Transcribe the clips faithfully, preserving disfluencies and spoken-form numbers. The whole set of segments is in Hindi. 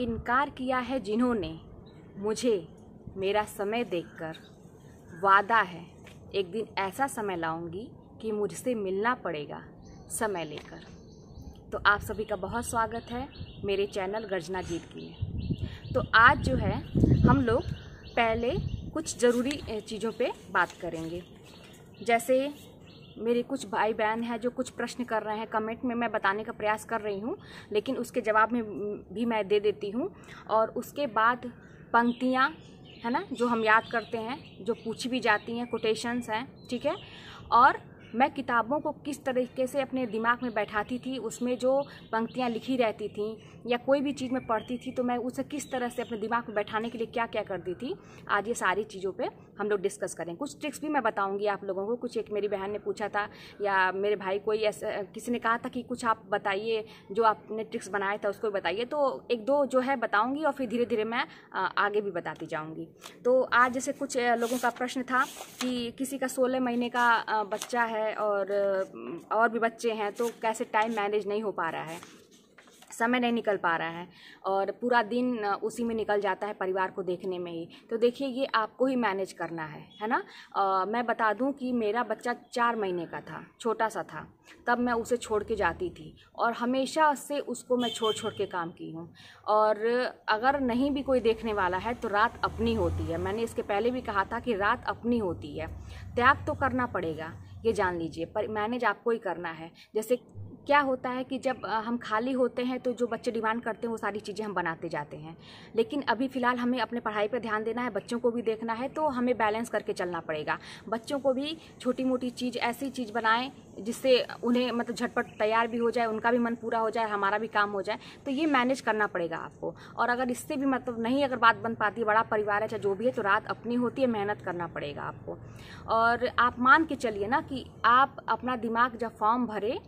इनकार किया है जिन्होंने मुझे मेरा समय देखकर, वादा है एक दिन ऐसा समय लाऊंगी कि मुझसे मिलना पड़ेगा समय लेकर। तो आप सभी का बहुत स्वागत है मेरे चैनल गर्जना जीत की में। तो आज जो है हम लोग पहले कुछ ज़रूरी चीज़ों पे बात करेंगे। जैसे मेरे कुछ भाई बहन हैं जो कुछ प्रश्न कर रहे हैं कमेंट में, मैं बताने का प्रयास कर रही हूँ लेकिन उसके जवाब में भी मैं दे देती हूँ। और उसके बाद पंक्तियाँ है ना जो हम याद करते हैं, जो पूछी भी जाती हैं, कोटेशंस हैं, ठीक है। और मैं किताबों को किस तरीके से अपने दिमाग में बैठाती थी, उसमें जो पंक्तियाँ लिखी रहती थीं या कोई भी चीज़ मैं पढ़ती थी तो मैं उसे किस तरह से अपने दिमाग में बैठाने के लिए क्या क्या करती थी, आज ये सारी चीज़ों पे हम लोग डिस्कस करें। कुछ ट्रिक्स भी मैं बताऊंगी आप लोगों को। कुछ एक मेरी बहन ने पूछा था या मेरे भाई कोई ऐसा किसी ने कहा था कि कुछ आप बताइए जो आपने ट्रिक्स बनाया था उसको बताइए, तो एक दो जो है बताऊँगी और फिर धीरे धीरे मैं आगे भी बताती जाऊँगी। तो आज जैसे कुछ लोगों का प्रश्न था कि किसी का सोलह महीने का बच्चा है और और भी बच्चे हैं तो कैसे टाइम मैनेज नहीं हो पा रहा है, समय नहीं निकल पा रहा है और पूरा दिन उसी में निकल जाता है, परिवार को देखने में ही। तो देखिए ये आपको ही मैनेज करना है, है ना। आ, मैं बता दूं कि मेरा बच्चा चार महीने का था, छोटा सा था, तब मैं उसे छोड़ के जाती थी और हमेशा से उसको मैं छोड़ छोड़ के काम की हूँ। और अगर नहीं भी कोई देखने वाला है तो रात अपनी होती है। मैंने इसके पहले भी कहा था कि रात अपनी होती है, त्याग तो करना पड़ेगा, ये जान लीजिए, पर मैनेज आपको ही करना है। जैसे क्या होता है कि जब हम खाली होते हैं तो जो बच्चे डिमांड करते हैं वो सारी चीज़ें हम बनाते जाते हैं, लेकिन अभी फ़िलहाल हमें अपने पढ़ाई पर ध्यान देना है, बच्चों को भी देखना है, तो हमें बैलेंस करके चलना पड़ेगा। बच्चों को भी छोटी मोटी चीज़, ऐसी चीज़ बनाएं जिससे उन्हें मतलब झटपट तैयार भी हो जाए, उनका भी मन पूरा हो जाए, हमारा भी काम हो जाए, तो ये मैनेज करना पड़ेगा आपको। और अगर इससे भी मतलब नहीं, अगर बात बन पाती, बड़ा परिवार है चाहे जो भी है, तो रात अपनी होती है, मेहनत करना पड़ेगा आपको। और आप मान के चलिए ना कि आप अपना दिमाग जब फॉर्म भरे,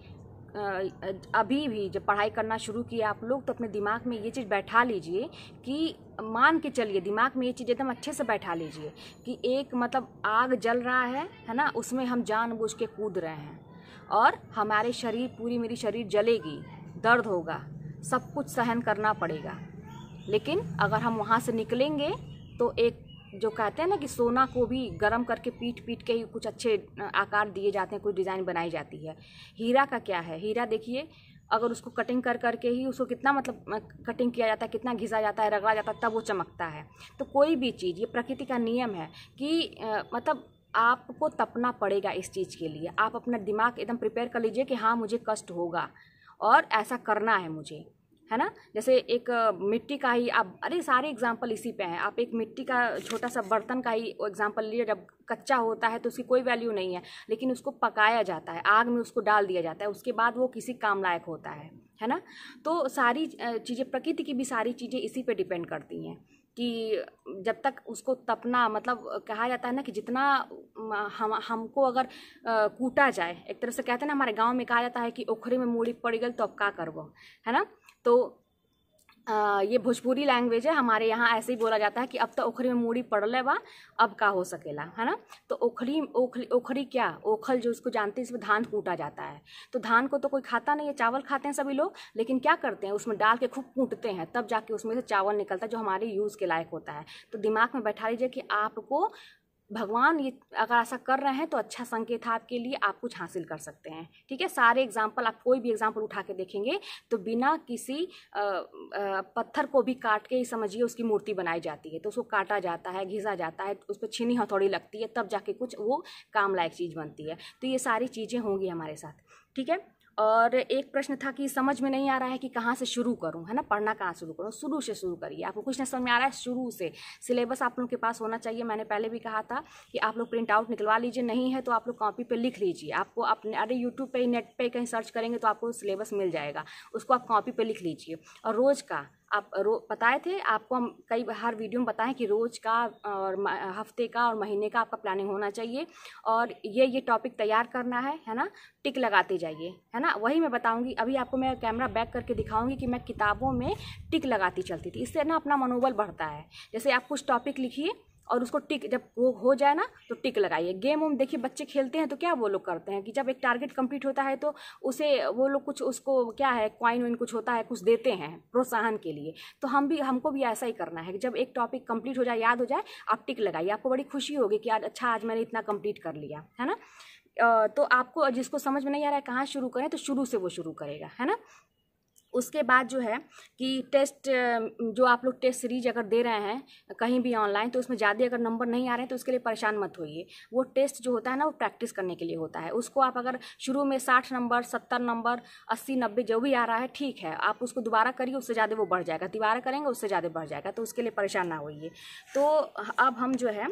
अभी भी जब पढ़ाई करना शुरू किया आप लोग, तो अपने दिमाग में ये चीज़ बैठा लीजिए कि मान के चलिए दिमाग में ये चीज़ एकदम अच्छे से बैठा लीजिए कि एक मतलब आग जल रहा है है ना, उसमें हम जानबूझ के कूद रहे हैं और हमारे शरीर, पूरी मेरी शरीर जलेगी, दर्द होगा, सब कुछ सहन करना पड़ेगा। लेकिन अगर हम वहाँ से निकलेंगे तो एक जो कहते हैं ना कि सोना को भी गर्म करके पीट पीट के ही कुछ अच्छे आकार दिए जाते हैं, कुछ डिज़ाइन बनाई जाती है। हीरा का क्या है, हीरा देखिए अगर उसको कटिंग कर करके ही उसको कितना मतलब कटिंग किया जाता है, कितना घिसा जाता है, रगड़ा जाता है, तब वो चमकता है। तो कोई भी चीज़, ये प्रकृति का नियम है कि आ, मतलब आपको तपना पड़ेगा इस चीज़ के लिए। आप अपना दिमाग एकदम प्रिपेयर कर लीजिए कि हाँ मुझे कष्ट होगा और ऐसा करना है मुझे, है ना। जैसे एक मिट्टी का ही आप, अरे सारे एग्जाम्पल इसी पे हैं। आप एक मिट्टी का छोटा सा बर्तन का ही एग्जाम्पल लीजिए। जब कच्चा होता है तो उसकी कोई वैल्यू नहीं है, लेकिन उसको पकाया जाता है, आग में उसको डाल दिया जाता है, उसके बाद वो किसी काम लायक होता है, है ना। तो सारी चीज़ें, प्रकृति की भी सारी चीज़ें इसी पे डिपेंड करती हैं कि जब तक उसको तपना, मतलब कहा जाता है ना कि जितना हम हमको अगर आ, कूटा जाए, एक तरह से कहते हैं ना, हमारे गाँव में कहा जाता है कि ओखरे में मूड़ी पड़ गई तो अब का करबो, है ना। तो आ, ये भोजपुरी लैंग्वेज है, हमारे यहाँ ऐसे ही बोला जाता है कि अब तो ओखरी में मूड़ी पड़ले बा, अब का हो सकेला, है ना। तो ओखरी ओखरी ओखरी क्या, ओखल जो उसको जानते हैं, इसमें धान कूटा जाता है। तो धान को तो कोई खाता नहीं है, चावल खाते हैं सभी लोग, लेकिन क्या करते हैं उसमें डाल के खूब कूटते हैं, तब जाके उसमें से चावल निकलता है जो हमारे यूज़ के लायक होता है। तो दिमाग में बैठा लीजिए कि आपको भगवान ये अगर ऐसा कर रहे हैं तो अच्छा संकेत है आपके लिए, आप कुछ हासिल कर सकते हैं, ठीक है। सारे एग्जाम्पल, आप कोई भी एग्जाम्पल उठा के देखेंगे तो बिना किसी आ, आ, पत्थर को भी काट के ही समझिए उसकी मूर्ति बनाई जाती है। तो उसको काटा जाता है, घिसा जाता है, उस पर छीनी हथौड़ी लगती है, तब जाके कुछ वो काम लायक चीज़ बनती है। तो ये सारी चीज़ें होंगी हमारे साथ, ठीक है। और एक प्रश्न था कि समझ में नहीं आ रहा है कि कहाँ से शुरू करूँ, है ना, पढ़ना कहाँ शुरू करूँ। शुरू से शुरू करिए, आपको कुछ नहीं समझ में आ रहा है शुरू से। सिलेबस आप लोगों के पास होना चाहिए, मैंने पहले भी कहा था कि आप लोग प्रिंट आउट निकलवा लीजिए, नहीं है तो आप लोग कॉपी पे लिख लीजिए। आपको अपने, अरे यूट्यूब पर, नेट पर कहीं सर्च करेंगे तो आपको सिलेबस मिल जाएगा, उसको आप कॉपी पर लिख लीजिए। और रोज़ का आप रो बताए थे आपको, हम कई हर वीडियो में बताएं कि रोज़ का और हफ्ते का और महीने का आपका प्लानिंग होना चाहिए। और ये ये टॉपिक तैयार करना है, है ना, टिक लगाते जाइए, है ना। वही मैं बताऊंगी, अभी आपको मैं कैमरा बैक करके दिखाऊंगी कि मैं किताबों में टिक लगाती चलती थी। इससे ना अपना मनोबल बढ़ता है। जैसे आप कुछ टॉपिक लिखिए, और उसको टिक, जब वो हो जाए ना तो टिक लगाइए। गेम उम देखिए बच्चे खेलते हैं तो क्या वो लोग करते हैं कि जब एक टारगेट कंप्लीट होता है तो उसे वो लोग कुछ उसको क्या है क्वाइन वाइन कुछ होता है कुछ देते हैं प्रोत्साहन के लिए। तो हम भी हमको भी ऐसा ही करना है कि जब एक टॉपिक कंप्लीट हो जाए, याद हो जाए, आप टिक लगाइए। आपको बड़ी खुशी होगी कि आज अच्छा आज मैंने इतना कंप्लीट कर लिया, है ना। तो आपको जिसको समझ में नहीं आ रहा है कहाँ शुरू करें तो शुरू से वो शुरू करेगा, है ना। उसके बाद जो है कि टेस्ट, जो आप लोग टेस्ट सीरीज अगर दे रहे हैं कहीं भी ऑनलाइन तो उसमें ज़्यादा अगर नंबर नहीं आ रहे हैं तो उसके लिए परेशान मत होइए। वो टेस्ट जो होता है ना वो प्रैक्टिस करने के लिए होता है। उसको आप अगर शुरू में साठ नंबर, सत्तर नंबर, अस्सी, नब्बे जो भी आ रहा है ठीक है, आप उसको दोबारा करिए, उससे ज़्यादा वो बढ़ जाएगा। दोबारा करेंगे उससे ज़्यादा बढ़ जाएगा, तो उसके लिए परेशान ना होइए। तो अब हम जो है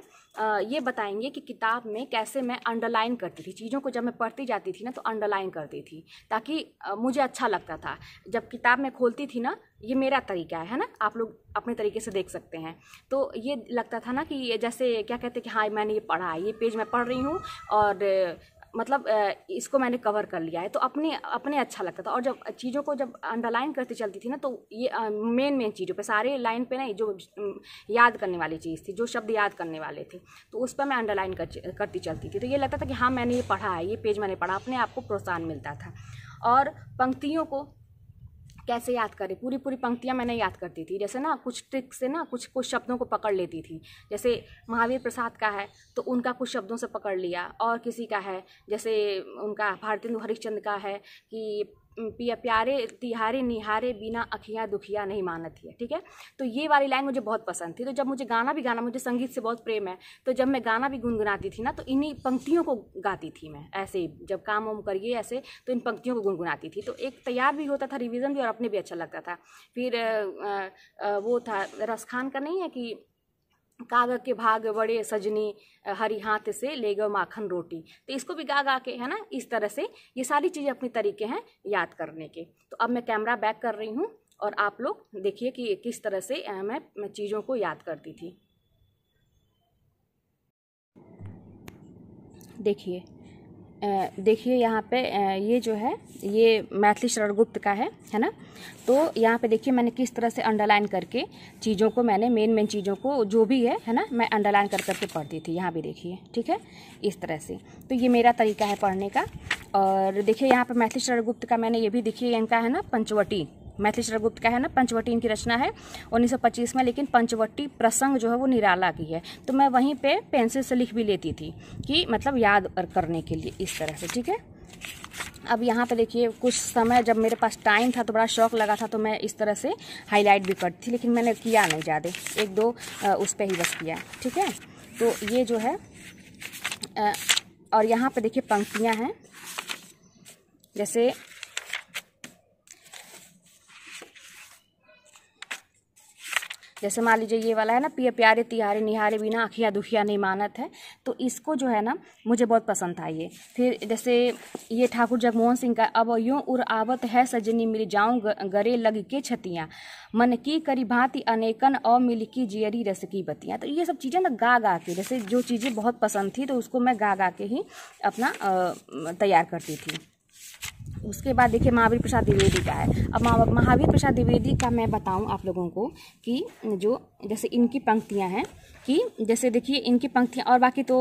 ये बताएंगे कि किताब में कैसे मैं अंडरलाइन करती थी चीज़ों को। जब मैं पढ़ती जाती थी ना तो अंडरलाइन करती थी ताकि मुझे अच्छा लगता था। जब किताब में खोलती थी ना, ये मेरा तरीका है ना, आप लोग अपने तरीके से देख सकते हैं। तो ये लगता था ना कि जैसे क्या कहते हैं कि हाँ मैंने ये पढ़ा है, ये पेज मैं पढ़ रही हूँ और मतलब इसको मैंने कवर कर लिया है, तो अपने अपने अच्छा लगता था। और जब चीज़ों को जब अंडरलाइन करती चलती थी ना तो ये मेन मेन चीज़ों पे, सारे लाइन पे नहीं, जो याद करने वाली चीज़ थी, जो शब्द याद करने वाले थे तो उस पर मैं अंडरलाइन कर, करती चलती थी। तो ये लगता था कि हाँ मैंने ये पढ़ा है, ये पेज मैंने पढ़ा, अपने आप को प्रोत्साहन मिलता था। और पंक्तियों को कैसे याद करें, पूरी पूरी पंक्तियाँ मैं नहीं याद करती थी। जैसे ना कुछ ट्रिक से ना कुछ कुछ शब्दों को पकड़ लेती थी। जैसे महावीर प्रसाद का है तो उनका कुछ शब्दों से पकड़ लिया, और किसी का है जैसे उनका भारतेंदु हरिश्चंद्र का है कि पिया प्यारे तिहारे निहारे बिना अखियाँ दुखिया नहीं मानतिया, ठीक है। तो ये वाली लाइन मुझे बहुत पसंद थी। तो जब मुझे गाना भी गाना, मुझे संगीत से बहुत प्रेम है, तो जब मैं गाना भी गुनगुनाती थी ना तो इन्हीं पंक्तियों को गाती थी मैं। ऐसे जब काम वाम करिए ऐसे तो इन पंक्तियों को गुनगुनाती थी। तो एक तैयार भी होता था, रिविज़न भी, और अपने भी अच्छा लगता था। फिर वो था रसखान का नहीं है कि काग के भाग बड़े सजनी हरी हाथ से ले गए माखन रोटी, तो इसको भी गा गा के, है ना। इस तरह से ये सारी चीज़ें अपने तरीके हैं याद करने के। तो अब मैं कैमरा बैक कर रही हूँ और आप लोग देखिए कि किस तरह से मैं, मैं चीज़ों को याद करती थी। देखिए देखिए यहाँ पे ये जो है ये मैथिली शरण गुप्त का है, है ना। तो यहाँ पे देखिए मैंने किस तरह से अंडरलाइन करके चीज़ों को, मैंने मेन मेन चीज़ों को जो भी है, है ना, मैं अंडरलाइन कर करके पढ़ती थी। यहाँ भी देखिए, ठीक है, इस तरह से। तो ये मेरा तरीका है पढ़ने का। और देखिए यहाँ पे मैथिली शरण गुप्त का मैंने ये भी, देखिए इनका है ना पंचवटी, मैथिली शरण गुप्त का है ना पंचवटी, इनकी रचना है उन्नीस सौ पच्चीस में। लेकिन पंचवटी प्रसंग जो है वो निराला की है, तो मैं वहीं पे पेंसिल से लिख भी लेती थी कि मतलब याद करने के लिए, इस तरह से, ठीक है। अब यहाँ पे देखिए कुछ समय जब मेरे पास टाइम था तो बड़ा शौक लगा था, तो मैं इस तरह से हाईलाइट भी करती थी, लेकिन मैंने किया नहीं ज़्यादा, एक दो उस पर ही बस किया, ठीक है। तो ये जो है, और यहाँ पर देखिए पंक्तियाँ हैं, जैसे जैसे मान लीजिए ये वाला है ना, पिया प्यारे तिहारे निहारे बिना अखिया दुखिया नहीं मानत है, तो इसको जो है ना मुझे बहुत पसंद था ये। फिर जैसे ये ठाकुर जगमोहन सिंह का, अब यूँ उर आवत है सजनी मिल जाऊँ गरे लग के छतियाँ मन की करी भांति अनेकन और मिल की जियरी रस की बतियाँ। तो ये सब चीज़ें ना गा गा के, जैसे जो चीज़ें बहुत पसंद थी तो उसको मैं गा गा के ही अपना तैयार करती थी। उसके बाद देखिए महावीर प्रसाद द्विवेदी का है। अब महावीर प्रसाद द्विवेदी का मैं बताऊं आप लोगों को कि जो जैसे इनकी पंक्तियां हैं कि जैसे देखिए इनकी पंक्तियां, और बाकी तो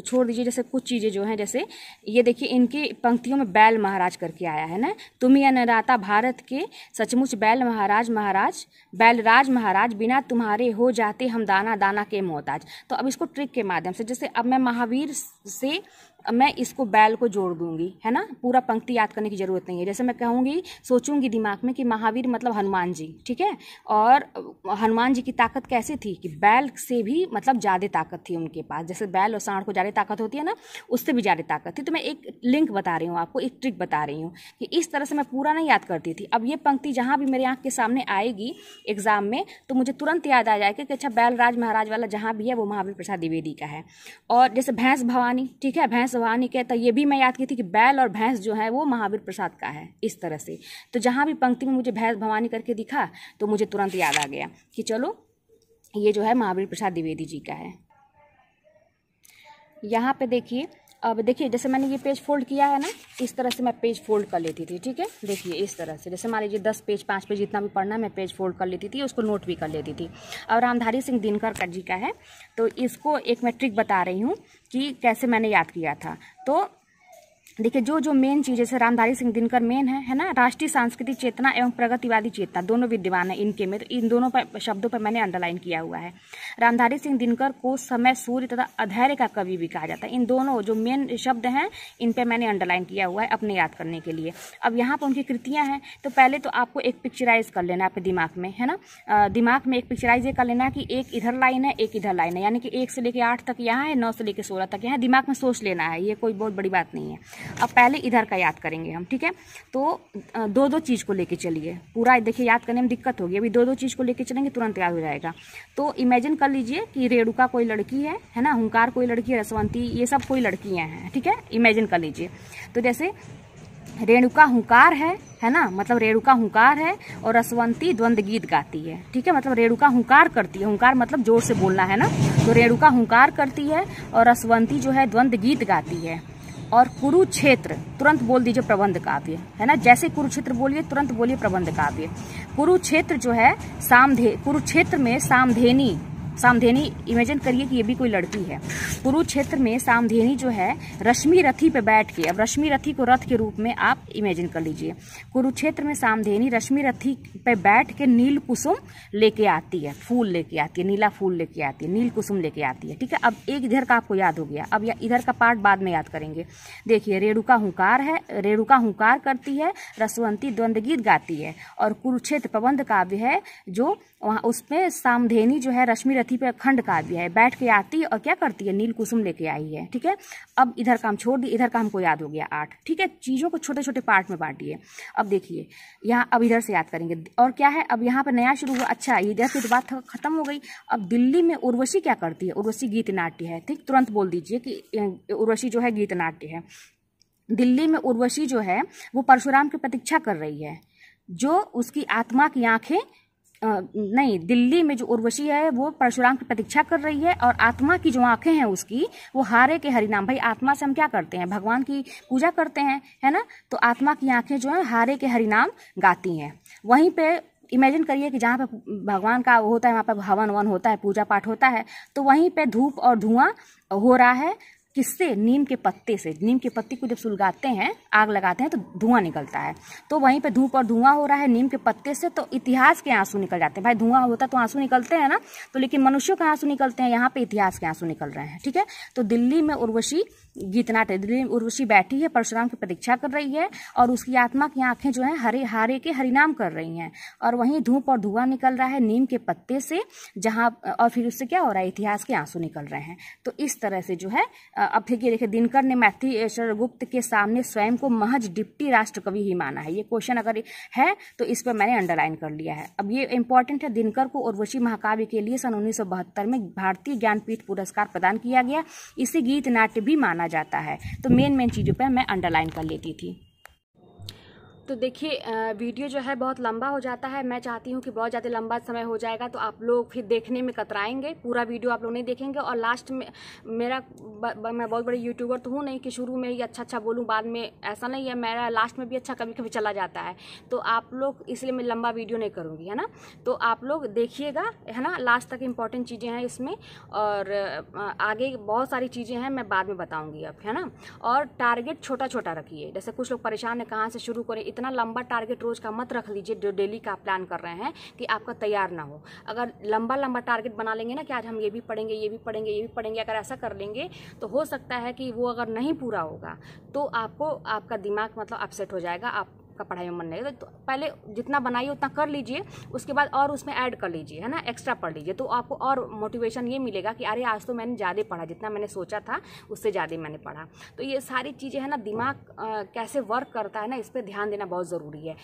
छोड़ दीजिए। जैसे कुछ चीज़ें जो हैं, जैसे ये देखिए इनकी पंक्तियों में बैल महाराज करके आया है ना, तुम्हें अनराता भारत के सचमुच बैल महाराज महाराज बैलराज महाराज बिना तुम्हारे हो जाते हम दाना दाना के मोहताज। तो अब इसको ट्रिक के माध्यम से, जैसे अब मैं महावीर से मैं इसको बैल को जोड़ दूंगी, है ना। पूरा पंक्ति याद करने की ज़रूरत नहीं है। जैसे मैं कहूँगी, सोचूंगी दिमाग में कि महावीर मतलब हनुमान जी, ठीक है। और हनुमान जी की ताकत कैसी थी कि बैल से भी मतलब ज़्यादा ताकत थी उनके पास। जैसे बैल और सांड को ज़्यादा ताकत होती है ना, उससे भी ज़्यादा ताकत थी। तो मैं एक लिंक बता रही हूँ आपको, एक ट्रिक बता रही हूँ कि इस तरह से मैं पूरा नहीं याद करती थी। अब ये पंक्ति जहाँ भी मेरे आँख के सामने आएगी एग्ज़ाम में तो मुझे तुरंत याद आ जाएगा कि अच्छा बैलराज महाराज वाला जहाँ भी है वो महावीर प्रसाद द्विवेदी का है। और जैसे भैंस भवानी, ठीक है, भैंस भवानी कहता, ये भी मैं याद की थी कि बैल और भैंस जो है वो महावीर प्रसाद का है, इस तरह से। तो जहाँ भी पंक्ति में मुझे भैंस भवानी करके दिखा तो मुझे तुरंत याद आ गया कि चलो ये जो है महावीर प्रसाद द्विवेदी जी का है। यहाँ पे देखिए अब देखिए जैसे मैंने ये पेज फोल्ड किया है ना, इस तरह से मैं पेज फोल्ड कर लेती थी। ठीक है, देखिए इस तरह से, जैसे मान लीजिए दस पेज पाँच पेज जितना भी पढ़ना मैं पेज फोल्ड कर लेती थी, उसको नोट भी कर लेती थी। और रामधारी सिंह दिनकर जी का है, तो इसको एक मैं ट्रिक बता रही हूँ कि कैसे मैंने याद किया था। तो देखिए जो जो मेन चीज़, जैसे रामधारी सिंह दिनकर मेन है है ना, राष्ट्रीय सांस्कृतिक चेतना एवं प्रगतिवादी चेतना दोनों विद्यमान है इनके में, तो इन दोनों पर शब्दों पर मैंने अंडरलाइन किया हुआ है। रामधारी सिंह दिनकर को समय, सूर्य तथा अधैर्य का कवि भी कहा जाता है। इन दोनों जो मेन शब्द हैं इन पर मैंने अंडरलाइन किया हुआ है अपने याद करने के लिए। अब यहाँ पर उनकी कृतियाँ हैं, तो पहले तो आपको एक पिक्चराइज कर लेना अपने दिमाग में, है ना, दिमाग में एक पिक्चराइज ये कर लेना कि एक इधर लाइन है एक इधर लाइन है, यानी कि एक से लेकर आठ तक यहाँ है, नौ से लेकर सोलह तक यहाँ है। दिमाग में सोच लेना है, ये कोई बहुत बड़ी बात नहीं है। अब पहले इधर का याद करेंगे हम। ठीक है, तो दो दो चीज़ को लेके चलिए, पूरा देखिए याद करने में दिक्कत होगी, अभी दो दो चीज़ को लेके चलेंगे तुरंत याद हो जाएगा। तो इमेजिन कर लीजिए कि रेणुका कोई लड़की है, है ना, हुंकार कोई लड़की है, रसवंती, ये सब कोई लड़कियां हैं। ठीक है, इमेजिन कर लीजिए, तो जैसे रेणुका हुंकार है, है ना, मतलब रेणुका हुंकार है और रसवंती द्वंद्व गीत गाती है। ठीक है, मतलब रेणुका हुंकार करती है, हुंकार मतलब जोर से बोलना है ना, तो रेणुका हुंकार करती है और रसवंती जो है द्वंद्व गीत गाती है। और कुरुक्षेत्र तुरंत बोल दीजिए प्रबंध काव्य, है ना, जैसे कुरुक्षेत्र बोलिए तुरंत बोलिए प्रबंध काव्य। कुरुक्षेत्र जो है सामधे, कुरुक्षेत्र में सामधेनी, सामधेनी इमेजिन करिए कि ये भी कोई लड़की है। कुरुक्षेत्र में सामधेनी जो है रश्मि रथी पे बैठ के, अब रश्मि रथी को रथ के रूप में आप इमेजिन कर लीजिए, कुरुक्षेत्र में सामधेनी रश्मि रथी पे बैठ के नील कुसुम लेके आती है, फूल लेके आती है, नीला फूल लेके आती है, नील कुसुम लेके आती है। ठीक है, अब एक इधर का आपको याद हो गया, अब इधर का पार्ट बाद में याद करेंगे। देखिए रेणुका हुंकार है, रेणुका हुंकार करती है, रसवंती द्वंद्व गीत गाती है, और कुरुक्षेत्र प्रबंध काव्य है जो वहाँ उसमें सामधेनी जो है रश्मि रथी पे खंड काव्य है, बैठ के आती है और क्या करती है, नील कुसुम लेके आई है। ठीक है, अब इधर काम छोड़ दिए, इधर काम को याद हो गया आठ। ठीक है, चीज़ों को छोटे छोटे पार्ट में बांटिए। अब देखिए यहाँ, अब इधर से याद करेंगे और क्या है, अब यहाँ पर नया शुरू हुआ। अच्छा, इधर की तो बात खत्म हो गई। अब दिल्ली में उर्वशी क्या करती है, उर्वशी गीत नाट्य है। ठीक, तुरंत बोल दीजिए कि उर्वशी जो है गीत नाट्य है। दिल्ली में उर्वशी जो है वो परशुराम की प्रतीक्षा कर रही है, जो उसकी आत्मा की आँखें आ, नहीं, दिल्ली में जो उर्वशी है वो परशुराम की प्रतीक्षा कर रही है और आत्मा की जो आंखें हैं उसकी वो हारे के हरिनाम। भाई आत्मा से हम क्या करते हैं, भगवान की पूजा करते हैं, है ना, तो आत्मा की आंखें जो है हारे के हरिनाम गाती हैं। वहीं पे इमेजिन करिए कि जहाँ पे भगवान का होता है वहाँ पर हवन वन होता है, पूजा पाठ होता है, तो वहीं पर धूप और धुआं हो रहा है, किससे, नीम के पत्ते से। नीम के पत्ते को जब सुलगाते हैं, आग लगाते हैं तो धुआं निकलता है, तो वहीं पे धूप और धुआं हो रहा है नीम के पत्ते से, तो इतिहास के आंसू निकल जाते हैं। भाई धुआं होता तो आंसू निकलते हैं ना, तो लेकिन मनुष्यों के आंसू निकलते हैं, यहाँ पे इतिहास के आंसू निकल रहे हैं। ठीक है, तो दिल्ली में उर्वशी गीतनाट्य, दिल्ली में उर्वशी बैठी है, परशुराम की प्रतीक्षा कर रही है और उसकी आत्मा की आँखें जो है हरे हारे के हरिनाम कर रही हैं, और वहीं धूप और धुआं निकल रहा है नीम के पत्ते से, जहाँ और फिर उससे क्या हो रहा है, इतिहास के आंसू निकल रहे हैं। तो इस तरह से जो है, अब देखिए देखिए दिनकर ने मैथिलीश्वर गुप्त के सामने स्वयं को महज डिप्टी राष्ट्रकवि ही माना है। ये क्वेश्चन अगर है तो इस पर मैंने अंडरलाइन कर लिया है। अब ये इंपॉर्टेंट है, दिनकर को उर्वशी महाकाव्य के लिए सन उन्नीस सौ बहत्तर में भारतीय ज्ञानपीठ पुरस्कार प्रदान किया गया। इसे गीत नाट्य भी माना जाता है। तो मेन मेन चीज़ों पर मैं अंडरलाइन कर लेती थी। तो देखिए वीडियो जो है बहुत लंबा हो जाता है, मैं चाहती हूँ कि बहुत ज़्यादा लंबा समय हो जाएगा तो आप लोग फिर देखने में कतराएंगे, पूरा वीडियो आप लोग नहीं देखेंगे। और लास्ट में मेरा ब, ब, मैं बहुत बड़ी यूट्यूबर तो हूँ नहीं कि शुरू में ही अच्छा अच्छा बोलूँ, बाद में ऐसा नहीं है, मेरा लास्ट में भी अच्छा कभी कभी चला जाता है, तो आप लोग, इसलिए मैं लंबा वीडियो नहीं करूँगी, है ना। तो आप लोग देखिएगा, है ना, लास्ट तक इम्पॉर्टेंट चीज़ें हैं इसमें, और आगे बहुत सारी चीज़ें हैं मैं बाद में बताऊँगी अब, है ना। और टारगेट छोटा छोटा रखिए, जैसे कुछ लोग परेशान हैं कहाँ से शुरू करें, इतना लंबा टारगेट रोज का मत रख लीजिए जो डेली का प्लान कर रहे हैं कि आपका तैयार ना हो। अगर लंबा लंबा टारगेट बना लेंगे ना कि आज हम ये भी पढ़ेंगे ये भी पढ़ेंगे ये भी पढ़ेंगे, अगर ऐसा कर लेंगे तो हो सकता है कि वो अगर नहीं पूरा होगा तो आपको, आपका दिमाग मतलब अपसेट हो जाएगा, आप का पढ़ाई में मन नहीं है। तो पहले जितना बनाइए उतना कर लीजिए, उसके बाद और उसमें ऐड कर लीजिए, है ना, एक्स्ट्रा पढ़ लीजिए, तो आपको और मोटिवेशन ये मिलेगा कि अरे आज तो मैंने ज़्यादा पढ़ा, जितना मैंने सोचा था उससे ज़्यादा मैंने पढ़ा। तो ये सारी चीज़ें है ना, दिमाग आ, कैसे वर्क करता है ना, इस पर ध्यान देना बहुत ज़रूरी है।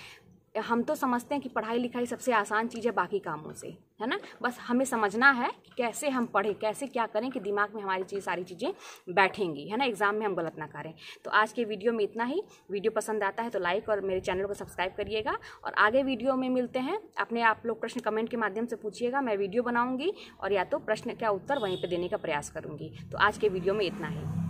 हम तो समझते हैं कि पढ़ाई लिखाई सबसे आसान चीज़ है बाकी कामों से, है ना, बस हमें समझना है कैसे हम पढ़ें, कैसे क्या करें कि दिमाग में हमारी चीज़ सारी चीज़ें बैठेंगी, है ना, एग्जाम में हम गलत ना करें। तो आज के वीडियो में इतना ही। वीडियो पसंद आता है तो लाइक और मेरे चैनल को सब्सक्राइब करिएगा, और आगे वीडियो में मिलते हैं। अपने आप लोग प्रश्न कमेंट के माध्यम से पूछिएगा, मैं वीडियो बनाऊँगी और या तो प्रश्न का उत्तर वहीं पर देने का प्रयास करूँगी। तो आज के वीडियो में इतना ही।